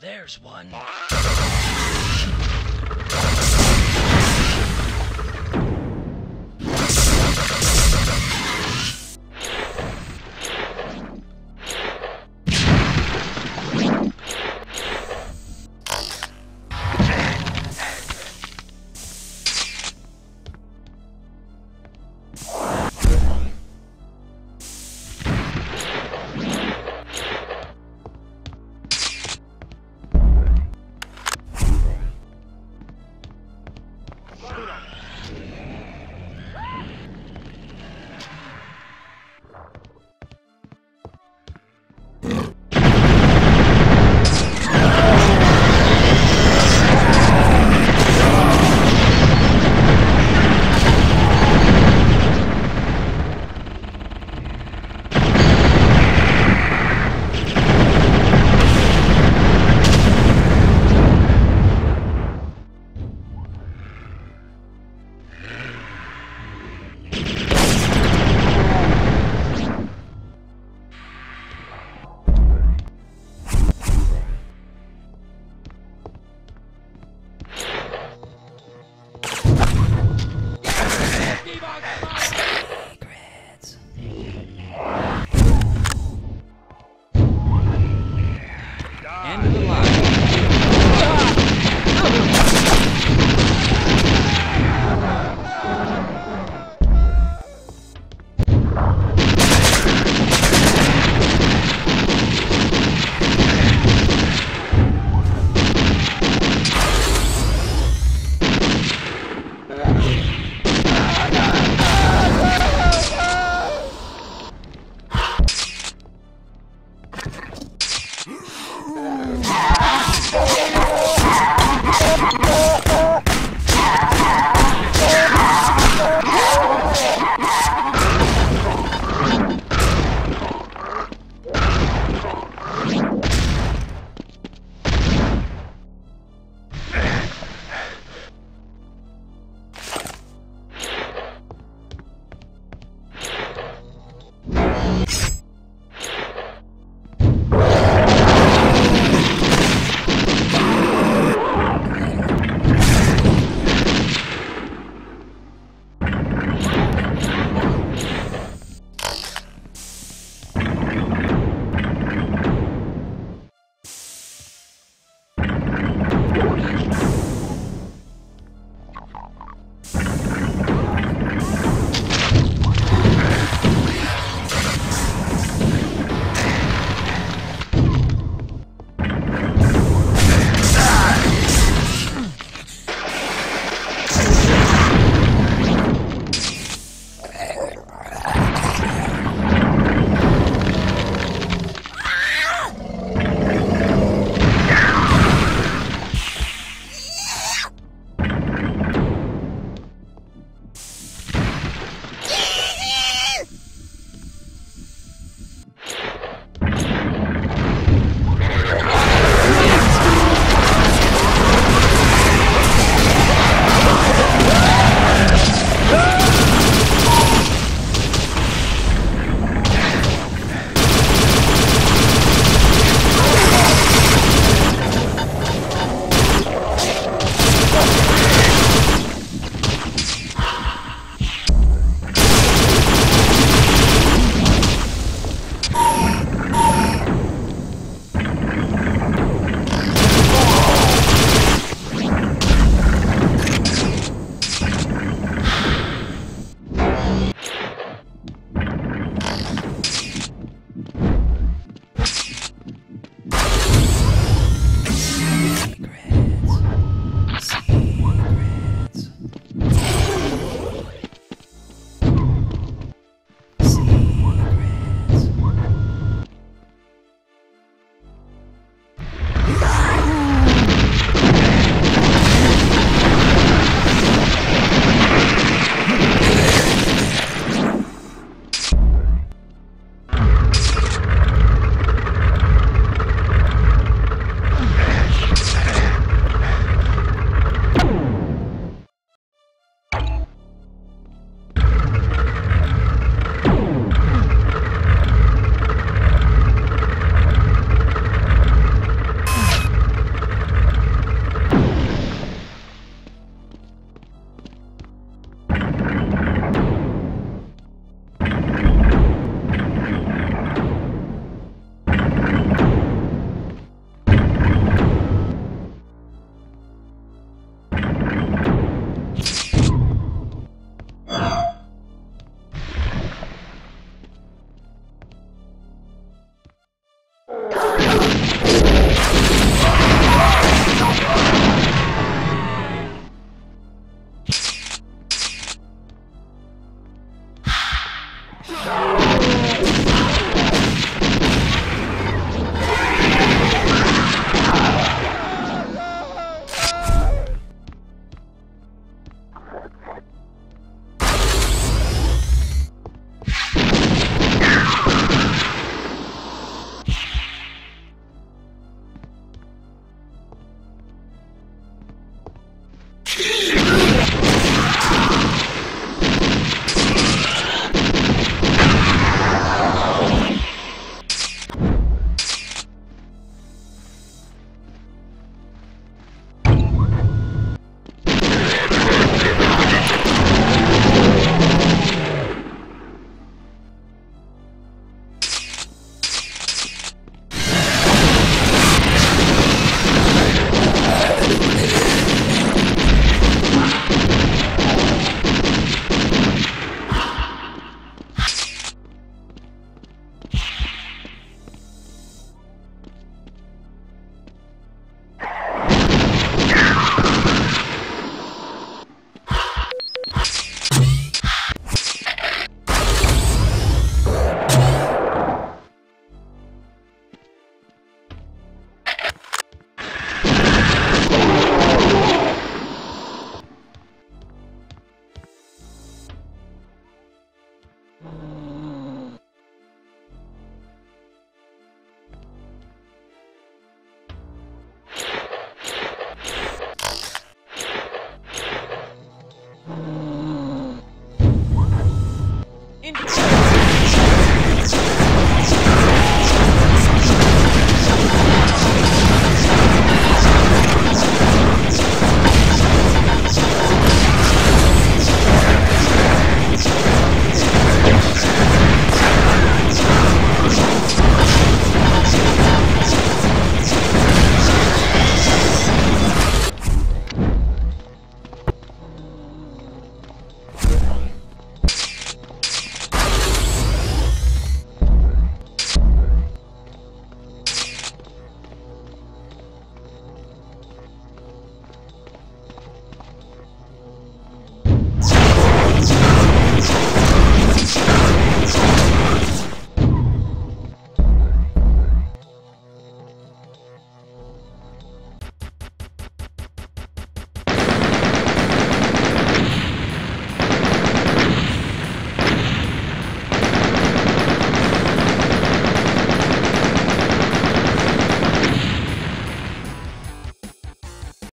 There's one. And